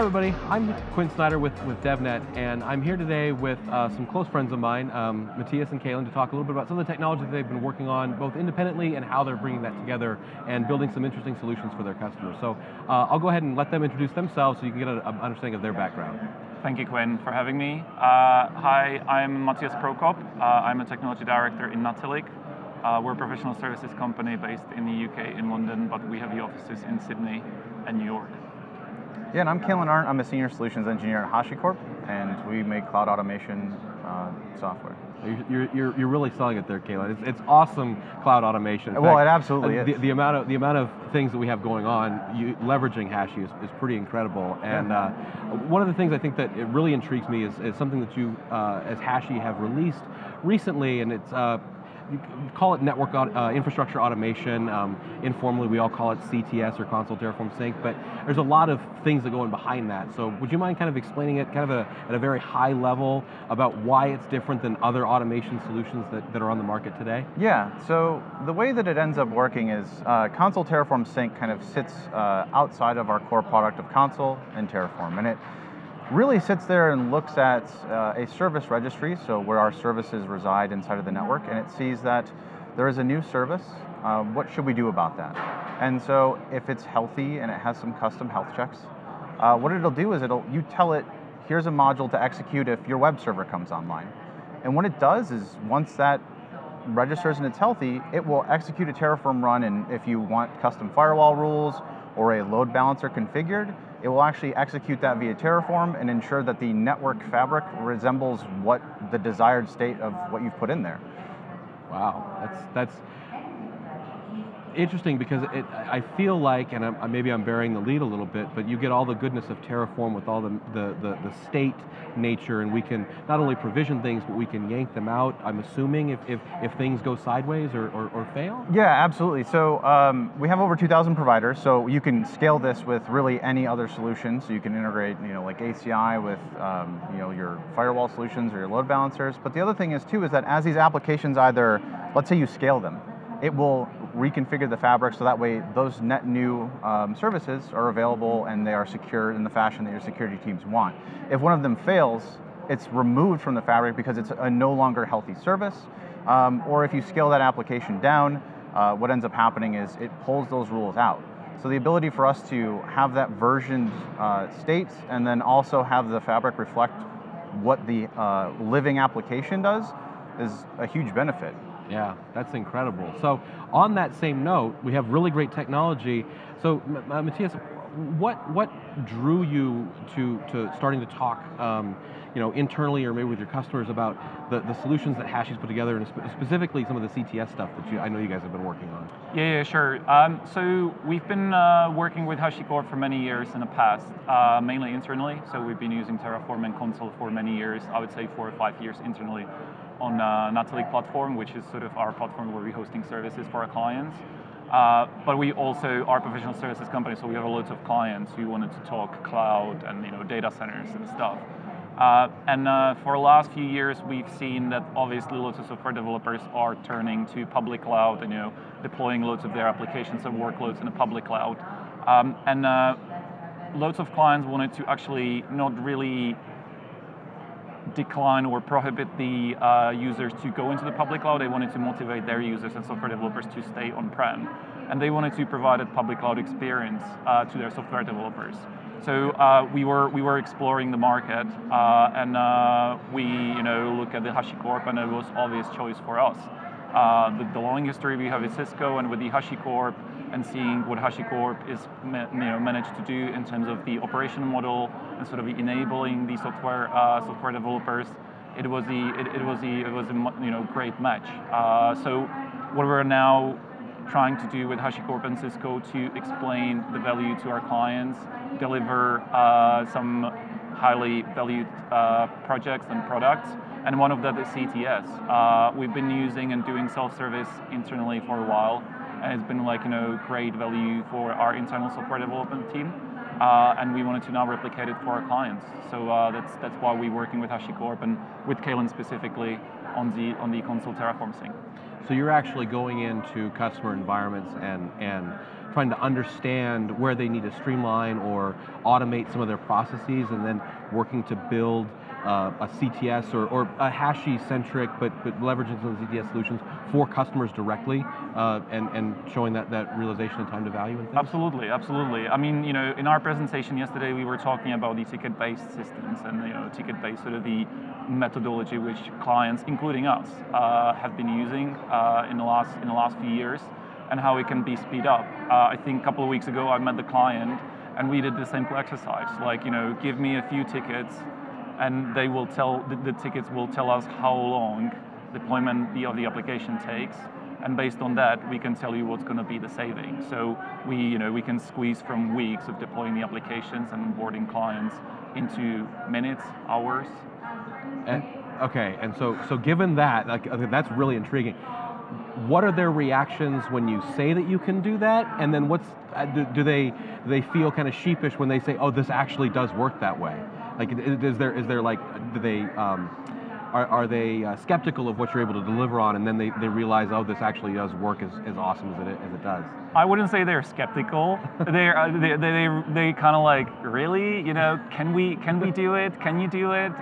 Hi everybody, I'm Quinn Snyder with DevNet, and I'm here today with some close friends of mine, Matthias and Kalen, to talk a little bit about some of the technology that they've been working on, both independently and how they're bringing that together and building some interesting solutions for their customers. So I'll go ahead and let them introduce themselves so you can get an understanding of their background. Thank you, Quinn, for having me. Hi, I'm Matthias Prokop. I'm a technology director in Natilik. We're a professional services company based in the UK, in London, but we have the offices in Sydney and New York. Yeah, and I'm Kalen Arndt. I'm a senior solutions engineer at HashiCorp, and we make cloud automation software. You're really selling it there, Kalen. It's awesome cloud automation. In well, fact, it absolutely is. The amount of things that we have going on, leveraging Hashi is pretty incredible. And one of the things I think that it really intrigues me is something that you, as Hashi, have released recently, and it's you call it network infrastructure automation. Informally, we all call it CTS or Consul Terraform Sync, but there's a lot of things that go in behind that. So would you mind kind of explaining it kind of at a very high level about why it's different than other automation solutions that are on the market today? Yeah, so the way that it ends up working is Consul Terraform Sync kind of sits outside of our core product of Consul and Terraform, and it really sits there and looks at a service registry, so where our services reside inside of the network, and it sees that there is a new service. What should we do about that? And so if it's healthy and it has some custom health checks, what it'll do is you tell it, here's a module to execute if your web server comes online. And what it does is once that registers and it's healthy, it will execute a Terraform run, and if you want custom firewall rules or a load balancer configured, it will actually execute that via Terraform and ensure that the network fabric resembles what the desired state of what you've put in there. Wow, that's interesting, because I feel like, and maybe I'm burying the lead a little bit, but you get all the goodness of Terraform with all the state nature, and we can not only provision things, but we can yank them out, I'm assuming, if things go sideways or fail? Yeah, absolutely. So we have over 2,000 providers, so you can scale this with really any other solution. So you can integrate, like ACI with, your firewall solutions or your load balancers. But the other thing is that as these applications either, let's say you scale them, it will reconfigure the fabric so that way those net new services are available and they are secure in the fashion that your security teams want. If one of them fails, it's removed from the fabric because it's a no longer healthy service. Or if you scale that application down, what ends up happening is it pulls those rules out. So the ability for us to have that versioned state and then also have the fabric reflect what the living application does is a huge benefit. Yeah, that's incredible. So on that same note, we have really great technology. So Matthias, what drew you to starting to talk internally or maybe with your customers about the solutions that Hashi's put together, and specifically some of the CTS stuff that I know you guys have been working on? Yeah, sure. So we've been working with HashiCorp for many years in the past, mainly internally. So we've been using Terraform and Consul for many years, I would say 4 or 5 years internally, on Natilik platform, which is sort of our platform where we're hosting services for our clients. But we also are a professional services company, so we have lots of clients who wanted to talk cloud and data centers and stuff. And for the last few years, we've seen that obviously lots of software developers are turning to public cloud and deploying loads of their applications and workloads in the public cloud. And loads of clients wanted to actually not really decline or prohibit the users to go into the public cloud. They wanted to motivate their users and software developers to stay on-prem. And they wanted to provide a public cloud experience to their software developers. So we were exploring the market, and we looked at the HashiCorp, and it was obvious choice for us. The long history we have with Cisco and with the HashiCorp, and seeing what HashiCorp is managed to do in terms of the operation model and sort of enabling the software developers, it was a great match. So what we're now trying to do with HashiCorp and Cisco to explain the value to our clients, deliver some highly valued projects and products, and one of that is CTS. We've been using and doing self-service internally for a while, and it's been great value for our internal software development team, and we wanted to now replicate it for our clients. So that's why we're working with HashiCorp and with Kalen specifically on the Consul Terraform Sync. So you're actually going into customer environments and trying to understand where they need to streamline or automate some of their processes, and then working to build a CTS or a Hashi-centric, but leveraging some of the CTS solutions for customers directly, and showing that realization and time to value and things? Absolutely. I mean, you know, in our presentation yesterday, we were talking about the ticket-based systems and, you know, ticket-based sort of the methodology which clients, including us, have been using in the last few years, and how it can be speed up. I think a couple of weeks ago, I met the client, and we did the simple exercise, like, you know, give me a few tickets, and they will tell, the tickets will tell us how long deployment of the application takes, and based on that, we can tell you what's going to be the saving. So we, you know, we can squeeze from weeks of deploying the applications and onboarding clients into minutes, hours. So given that, like, that's really intriguing. What are their reactions when you say that you can do that? And then what's, do they feel kind of sheepish when they say, oh, this actually does work that way? Like, is there like, do they, are they skeptical of what you're able to deliver on, and then they realize, oh, this actually does work as awesome as it does? I wouldn't say they're skeptical. they kind of like, really? You know, can we do it? Can you do it?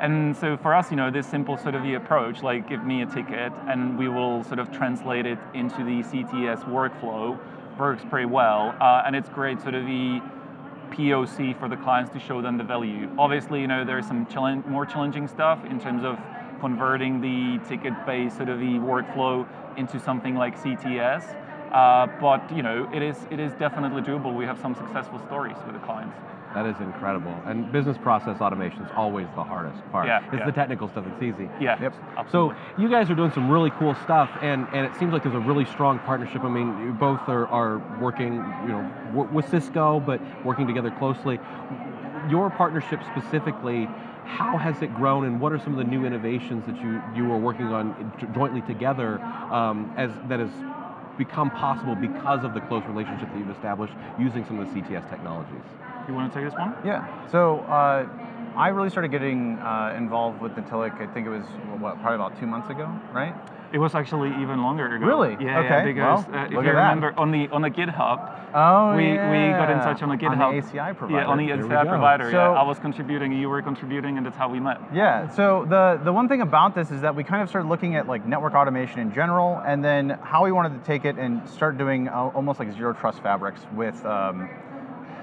And so for us, you know, this simple sort of the approach, like give me a ticket and we will sort of translate it into the CTS workflow, works pretty well. And it's great sort of the POC for the clients to show them the value. Obviously, you know, there's some more challenging stuff in terms of converting the ticket-based sort of the workflow into something like CTS. But, you know, it is definitely doable. We have some successful stories with the clients. That is incredible. And business process automation is always the hardest part. Yeah, it's the technical stuff, it's easy. Yeah, yep. Absolutely. So you guys are doing some really cool stuff, and it seems like there's a really strong partnership. I mean, you both are working, you know, with Cisco, but working together closely. Your partnership specifically, how has it grown, and what are some of the new innovations that you are working on jointly together that has become possible because of the close relationship that you've established using some of the CTS technologies? You want to take this one? Yeah. So I really started getting involved with Natilik, I think it was, probably about 2 months ago, right? It was actually even longer ago. Really? Yeah, okay. Yeah, because if you remember, on the GitHub, we got in touch on the GitHub. On the ACI provider. Yeah, on the ACI provider. So, yeah, I was contributing, you were contributing, and that's how we met. Yeah, so the one thing about this is that we kind of started looking at like network automation in general, and then how we wanted to take it and start doing almost like zero trust fabrics with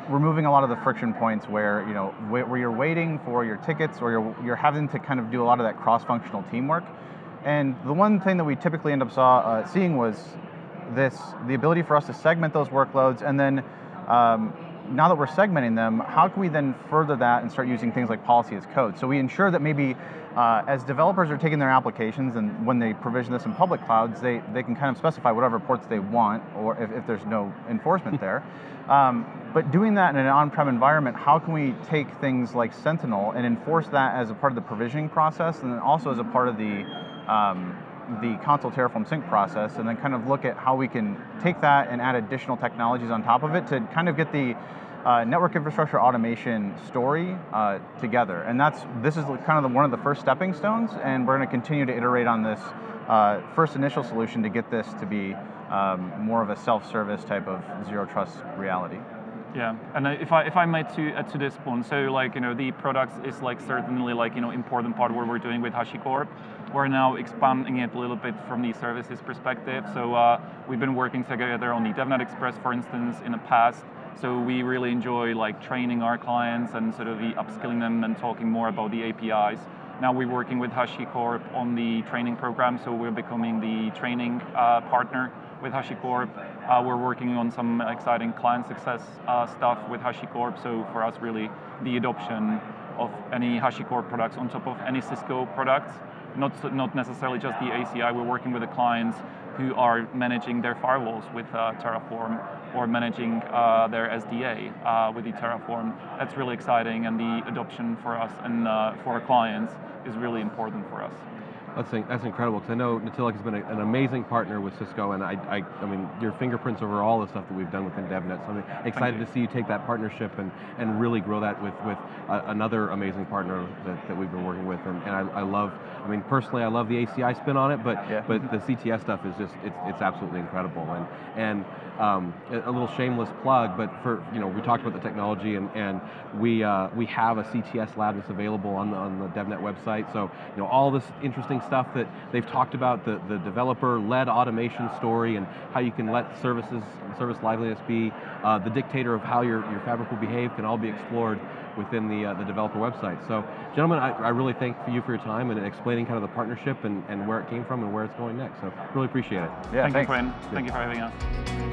removing a lot of the friction points where, you know, where you're waiting for your tickets or you're having to kind of do a lot of that cross-functional teamwork. And the one thing that we typically end up seeing was the ability for us to segment those workloads, and then now that we're segmenting them, how can we then further that and start using things like policy as code? So we ensure that maybe as developers are taking their applications and when they provision this in public clouds, they can kind of specify whatever ports they want, or if there's no enforcement there. But doing that in an on-prem environment, how can we take things like Sentinel and enforce that as a part of the provisioning process, and then also as a part of the Consul Terraform Sync process, and then kind of look at how we can take that and add additional technologies on top of it to kind of get the network infrastructure automation story together. And this is kind of one of the first stepping stones, and we're going to continue to iterate on this first initial solution to get this to be more of a self-service type of zero trust reality. Yeah, and if I may add to this one, so like, you know, the products is like certainly like, you know, important part of what we're doing with HashiCorp. We're now expanding it a little bit from the services perspective. So we've been working together on the DevNet Express, for instance, in the past. So we really enjoy like training our clients and sort of the upskilling them and talking more about the APIs. Now we're working with HashiCorp on the training program, so we're becoming the training partner with HashiCorp. We're working on some exciting client success stuff with HashiCorp, so for us really the adoption of any HashiCorp products on top of any Cisco products, not necessarily just the ACI. We're working with the clients who are managing their firewalls with Terraform, or managing their SDA with the Terraform. That's really exciting, and the adoption for us and for our clients is really important for us. That's incredible, because I know Natilik has been an amazing partner with Cisco, and I mean, your fingerprints over all the stuff that we've done within DevNet, so I'm excited to see you take that partnership and really grow that with another amazing partner that we've been working with, and I love, I mean, personally, I love the ACI spin on it, but the CTS stuff is just, it's absolutely incredible, and a little shameless plug, but for, you know, we talked about the technology, and we have a CTS lab that's available on the DevNet website, so, you know, all this interesting stuff that they've talked about, the developer-led automation story and how you can let service liveliness be the dictator of how your fabric will behave can all be explored within the developer website. So, gentlemen, I really thank you for your time and explaining kind of the partnership and where it came from and where it's going next. So, really appreciate it. Yeah, thank you, Quinn. Thank you for having us.